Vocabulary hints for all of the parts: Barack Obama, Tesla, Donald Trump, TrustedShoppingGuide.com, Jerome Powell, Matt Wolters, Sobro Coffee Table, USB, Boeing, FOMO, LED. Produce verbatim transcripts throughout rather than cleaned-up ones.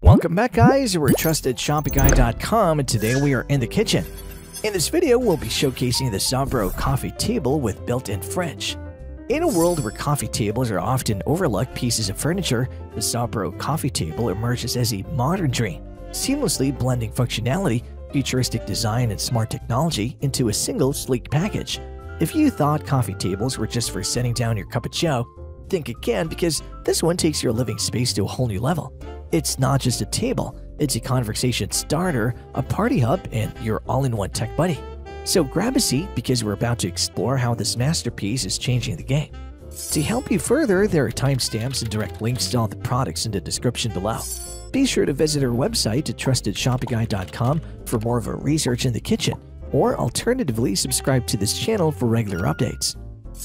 Welcome back, guys. We're at Trusted Shopping Guide dot com, and today we are in the kitchen. In this video, we'll be showcasing the Sobro coffee table with built-in fridge. In a world where coffee tables are often overlooked pieces of furniture, the Sobro coffee table emerges as a modern dream, seamlessly blending functionality, futuristic design, and smart technology into a single sleek package. If you thought coffee tables were just for setting down your cup of joe, think again, because this one takes your living space to a whole new level. It's not just a table, it's a conversation starter, a party hub, and your all-in-one tech buddy. So grab a seat, because we're about to explore how this masterpiece is changing the game. To help you further, there are timestamps and direct links to all the products in the description below. Be sure to visit our website at Trusted Shopping Guide dot com for more of our research in the kitchen, or alternatively subscribe to this channel for regular updates.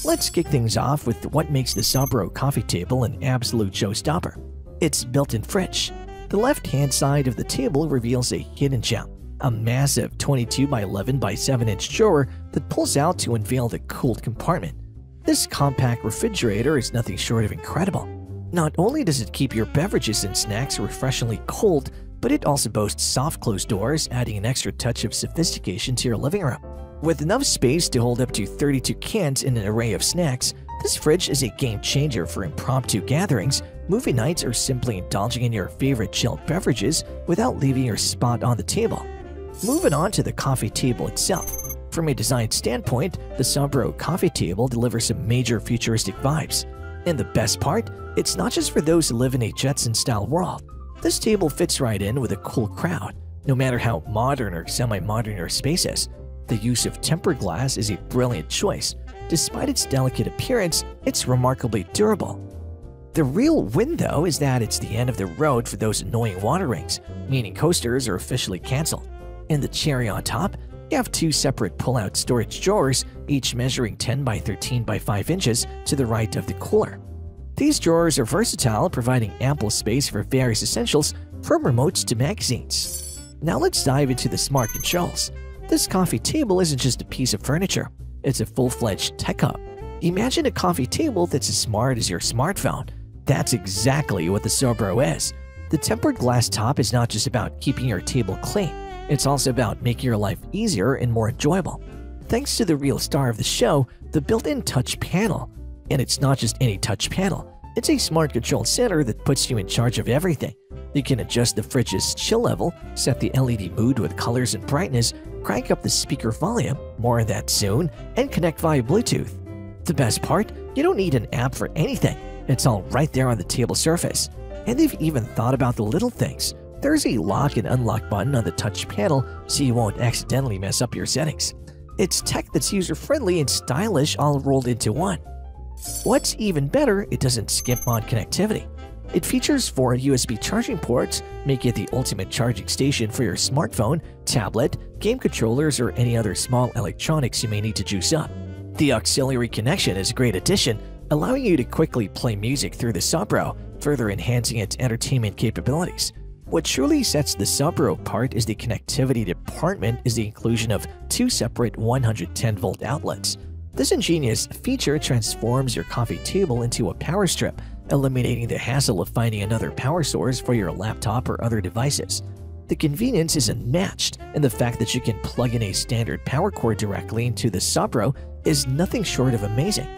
Let's kick things off with what makes the Sobro coffee table an absolute showstopper. Its built-in fridge. The left-hand side of the table reveals a hidden gem, a massive twenty-two by eleven by seven inch drawer that pulls out to unveil the cooled compartment. This compact refrigerator is nothing short of incredible. Not only does it keep your beverages and snacks refreshingly cold, but it also boasts soft closed doors, adding an extra touch of sophistication to your living room. With enough space to hold up to thirty-two cans and an array of snacks, this fridge is a game-changer for impromptu gatherings, movie nights, or simply indulging in your favorite chill beverages without leaving your spot on the table. Moving on to the coffee table itself. From a design standpoint, the Sobro coffee table delivers some major futuristic vibes. And the best part, it's not just for those who live in a Jetson-style world. This table fits right in with a cool crowd, no matter how modern or semi-modern your space is. The use of tempered glass is a brilliant choice. Despite its delicate appearance, it's remarkably durable. The real win, though, is that it's the end of the road for those annoying water rings, meaning coasters are officially canceled. And the cherry on top, you have two separate pull-out storage drawers, each measuring ten by thirteen by five inches to the right of the cooler. These drawers are versatile, providing ample space for various essentials, from remotes to magazines. Now let's dive into the smart controls. This coffee table isn't just a piece of furniture, it's a full-fledged tech hub. Imagine a coffee table that's as smart as your smartphone. That's exactly what the Sobro is. The tempered glass top is not just about keeping your table clean, it's also about making your life easier and more enjoyable. Thanks to the real star of the show, the built-in touch panel. And it's not just any touch panel, it's a smart control center that puts you in charge of everything. You can adjust the fridge's chill level, set the L E D mood with colors and brightness, crank up the speaker volume, more of that soon, and connect via Bluetooth. The best part, you don't need an app for anything. It's all right there on the table surface. And they've even thought about the little things. There's a lock and unlock button on the touch panel so you won't accidentally mess up your settings. It's tech that's user-friendly and stylish all rolled into one. What's even better, it doesn't skimp on connectivity. It features four U S B charging ports, making it the ultimate charging station for your smartphone, tablet, game controllers, or any other small electronics you may need to juice up. The auxiliary connection is a great addition, allowing you to quickly play music through the Sobro, further enhancing its entertainment capabilities. What truly sets the Sobro apart is the connectivity department is the inclusion of two separate one hundred ten volt outlets. This ingenious feature transforms your coffee table into a power strip, eliminating the hassle of finding another power source for your laptop or other devices. The convenience is unmatched, and the fact that you can plug in a standard power cord directly into the Sobro is nothing short of amazing.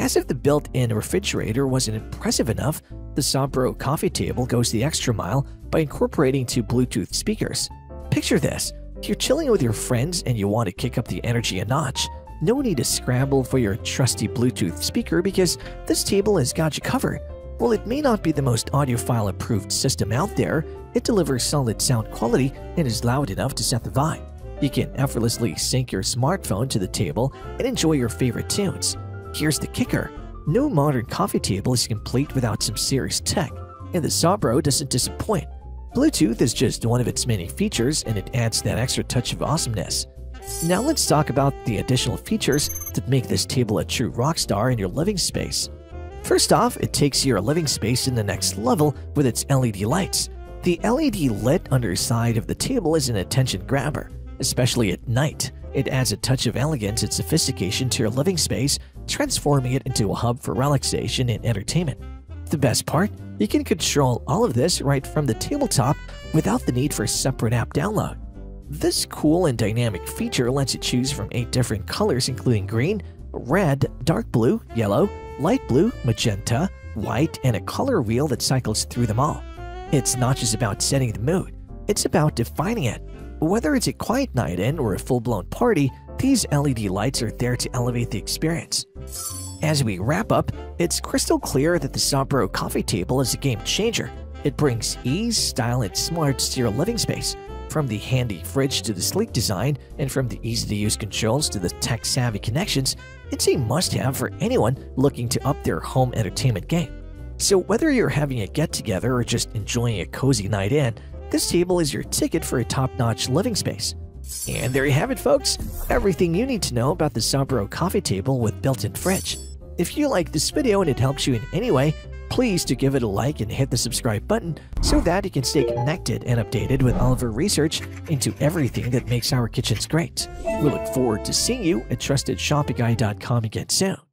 As if the built-in refrigerator wasn't impressive enough, the Sobro coffee table goes the extra mile by incorporating two Bluetooth speakers. Picture this, you're chilling with your friends and you want to kick up the energy a notch. No need to scramble for your trusty Bluetooth speaker because this table has got you covered. While it may not be the most audiophile-approved system out there, it delivers solid sound quality and is loud enough to set the vibe. You can effortlessly sync your smartphone to the table and enjoy your favorite tunes. Here's the kicker. No modern coffee table is complete without some serious tech, and the Sobro doesn't disappoint. Bluetooth is just one of its many features, and it adds that extra touch of awesomeness. Now let's talk about the additional features that make this table a true rock star in your living space. First off, it takes your living space in the next level with its L E D lights. The L E D lit underside of the table is an attention grabber, especially at night. It adds a touch of elegance and sophistication to your living space, transforming it into a hub for relaxation and entertainment. the best part, you can control all of this right from the tabletop without the need for a separate app download. This cool and dynamic feature lets you choose from eight different colors including green, red, dark blue, yellow, light blue, magenta, white, and a color wheel that cycles through them all. It's not just about setting the mood, it's about defining it. Whether it's a quiet night in or a full-blown party, these L E D lights are there to elevate the experience. As we wrap up, it's crystal clear that the Sobro Coffee Table is a game-changer. It brings ease, style, and smarts to your living space. From the handy fridge to the sleek design, and from the easy-to-use controls to the tech-savvy connections, it's a must-have for anyone looking to up their home entertainment game. So whether you're having a get-together or just enjoying a cozy night in, this table is your ticket for a top-notch living space. And there you have it, folks! Everything you need to know about the Sobro Coffee Table with built-in fridge. If you like this video and it helps you in any way, please do give it a like and hit the subscribe button so that you can stay connected and updated with all of our research into everything that makes our kitchens great. We look forward to seeing you at Trusted Shopping Guide dot com again soon.